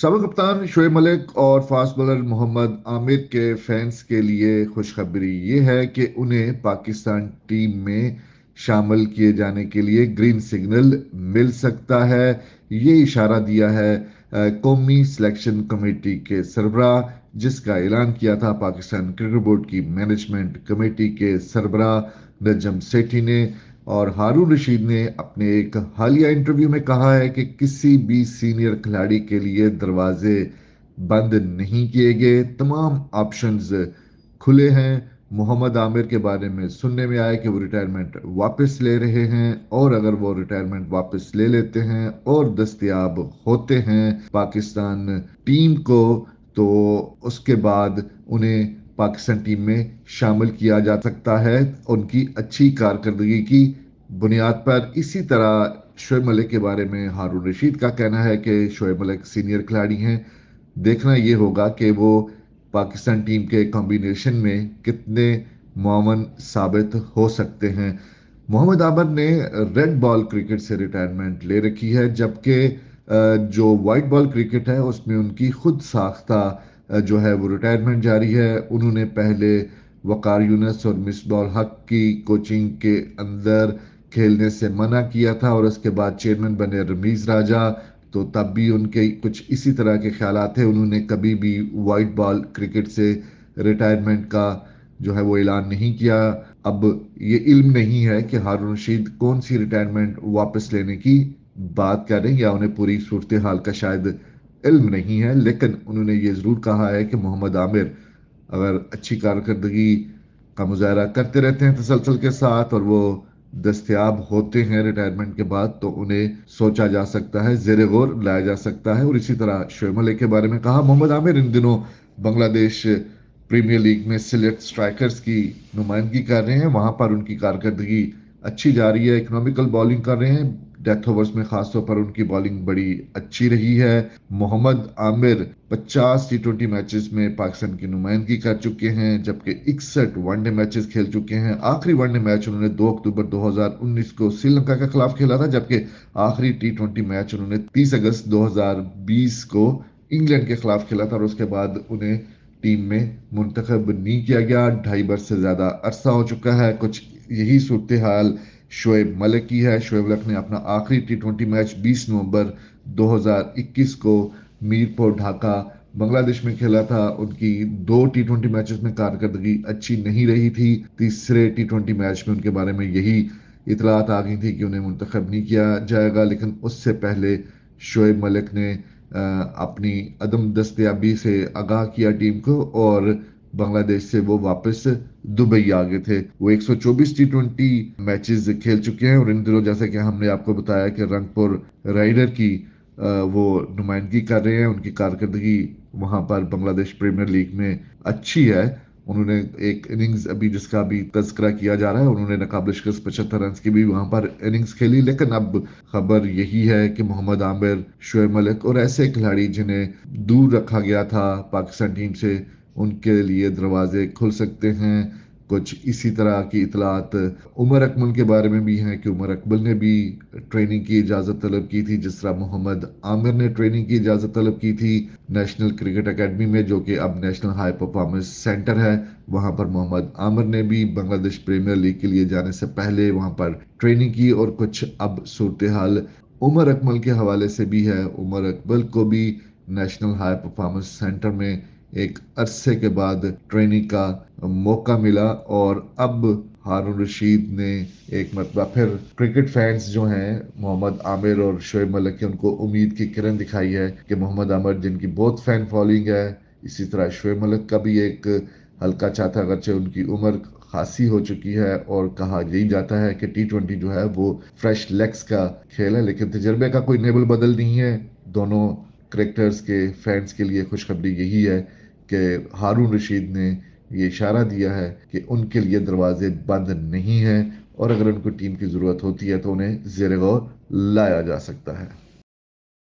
सबक कप्तान शोएब मलिक और फास्ट बॉलर मोहम्मद आमिर के फैंस के लिए खुशखबरी ये है कि उन्हें पाकिस्तान टीम में शामिल किए जाने के लिए ग्रीन सिग्नल मिल सकता है। ये इशारा दिया है कौमी सिलेक्शन कमेटी के सरबरा, जिसका ऐलान किया था पाकिस्तान क्रिकेट बोर्ड की मैनेजमेंट कमेटी के सरबरा नजम सेठी ने। और हारून रशीद ने अपने एक हालिया इंटरव्यू में कहा है कि किसी भी सीनियर खिलाड़ी के लिए दरवाजे बंद नहीं किए गए, तमाम ऑप्शंस खुले हैं। मोहम्मद आमिर के बारे में सुनने में आया कि वो रिटायरमेंट वापस ले रहे हैं, और अगर वो रिटायरमेंट वापस ले लेते हैं और दस्तयाब होते हैं पाकिस्तान टीम को, तो उसके बाद उन्हें पाकिस्तान टीम में शामिल किया जा सकता है उनकी अच्छी कारकर्दगी की बुनियाद पर। इसी तरह शोएब मलिक के बारे में हारून रशीद का कहना है कि शोएब मलिक सीनियर खिलाड़ी हैं, देखना ये होगा कि वो पाकिस्तान टीम के कॉम्बिनेशन में कितने मुआवन साबित हो सकते हैं। मोहम्मद आमिर ने रेड बॉल क्रिकेट से रिटायरमेंट ले रखी है, जबकि जो वाइट बॉल क्रिकेट है उसमें उनकी खुद साख्ता जो है वो रिटायरमेंट जारी है। उन्होंने पहले वकार यूनुस और मिसबाह उल हक की कोचिंग के अंदर खेलने से मना किया था, और उसके बाद चेयरमैन बने रमीज राजा, तो तब भी उनके कुछ इसी तरह के ख्याल थे। उन्होंने कभी भी वाइट बॉल क्रिकेट से रिटायरमेंट का जो है वो ऐलान नहीं किया। अब ये इल्म नहीं है कि हारून रशीद कौन सी रिटायरमेंट वापस लेने की बात कर रहे हैं, या उन्हें पूरी सूरत हाल का शायद इल्म नहीं है, लेकिन उन्होंने ये ज़रूर कहा है कि मोहम्मद आमिर अगर अच्छी कारकर्दगी का मुजाहरा करते रहते हैं तसलसल के साथ और वो दस्तयाब होते हैं रिटायरमेंट के बाद, तो उन्हें सोचा जा सकता है, ज़ेरे गौर लाया जा सकता है। और इसी तरह शोएब मलिक के बारे में कहा, मोहम्मद आमिर इन दिनों बांग्लादेश प्रीमियर लीग में सिलेक्ट स्ट्राइकर्स की नुमाइंदगी कर रहे हैं, वहाँ पर उनकी कारकर्दगी अच्छी जा रही है, इकोनॉमिकल बॉलिंग कर रहे हैं, डेथ ओवर्स में खासतौर पर उनकी बॉलिंग बड़ी अच्छी रही है। मोहम्मद आमिर 50 T20 मैचेस में पाकिस्तान की नुमाइंदगी कर चुके हैं, जबकि 61 वनडे मैचेस खेल चुके हैं। आखिरी वनडे मैच उन्होंने 2 अक्टूबर 2019 को श्रीलंका के खिलाफ खेला था, जबकि आखिरी T20 मैच उन्होंने 30 अगस्त 2020 को इंग्लैंड के खिलाफ खेला था, और उसके बाद उन्हें टीम में मुंतखब नहीं किया गया। 2.5 बरस से ज़्यादा अरसा हो चुका है। कुछ यही सूरत हाल शोएब मलिक की है। शोएब मलिक ने अपना आखिरी T20 मैच 20 नवंबर 2021 को मीरपुर ढाका बांग्लादेश में खेला था। उनकी 2 T20 मैचेस में कारकर्दगी अच्छी नहीं रही थी। तीसरे T20 मैच में उनके बारे में यही इतलात आ गई थी कि उन्हें मुंतखब नहीं किया जाएगा, लेकिन उससे पहले शोएब मलिक ने अपनी अदम दस्तयाबी से आगाह किया टीम को, और बांग्लादेश से वो वापस दुबई आ गए थे। वो 124 T20 मैचेस खेल चुके हैं, और इन दिनों जैसे कि हमने आपको बताया कि रंगपुर राइडर की वो नुमाइंदगी कर रहे हैं। उनकी कारकर्दगी वहाँ पर बांग्लादेश प्रीमियर लीग में अच्छी है। उन्होंने एक इनिंग्स अभी जिसका भी तस्करा किया जा रहा है, उन्होंने नकाबले शिकस्त 75 रन की भी वहाँ पर इनिंग्स खेली। लेकिन अब खबर यही है कि मोहम्मद आमिर, शोएब मलिक और ऐसे खिलाड़ी जिन्हें दूर रखा गया था पाकिस्तान टीम से, उनके लिए दरवाजे खुल सकते हैं। कुछ इसी तरह की इतलात उमर अकमल के बारे में भी हैं कि उमर अकमल ने भी ट्रेनिंग की इजाज़त तलब की थी, जिस तरह मोहम्मद आमिर ने ट्रेनिंग की इजाज़त तलब की थी नेशनल क्रिकेट एकेडमी में, जो कि अब नेशनल हाई परफार्मेंस सेंटर है। वहाँ पर मोहम्मद आमिर ने भी बांग्लादेश प्रीमियर लीग के लिए जाने से पहले वहाँ पर ट्रेनिंग की। और कुछ अब सूरत हाल उमर अकमल के हवाले से भी है। उमर अकमल को भी नेशनल हाई परफार्मेंस सेंटर में एक अरसे के बाद ट्रेनिंग का मौका मिला, और अब हारून रशीद ने एक मरतबा फिर क्रिकेट फैंस जो हैं मोहम्मद आमिर और शोएब मलिक के, उनको उम्मीद की किरण दिखाई है कि मोहम्मद आमिर जिनकी बहुत फैन फॉलोइंग है, इसी तरह शोएब मलिक का भी एक हल्का चाहता, अगरचे उनकी उम्र खासी हो चुकी है, और कहा यही जाता है कि T20 जो है वो फ्रेश लेग्स का खेल है, लेकिन तजर्बे का कोई नेबल बदल नहीं है। दोनों क्रिकेटर्स के फैंस के लिए खुशखबरी यही है कि हारून रशीद ने ये इशारा दिया है कि उनके लिए दरवाजे बंद नहीं हैं, और अगर उनको टीम की ज़रूरत होती है तो उन्हें ज़ेरे गौर लाया जा सकता है।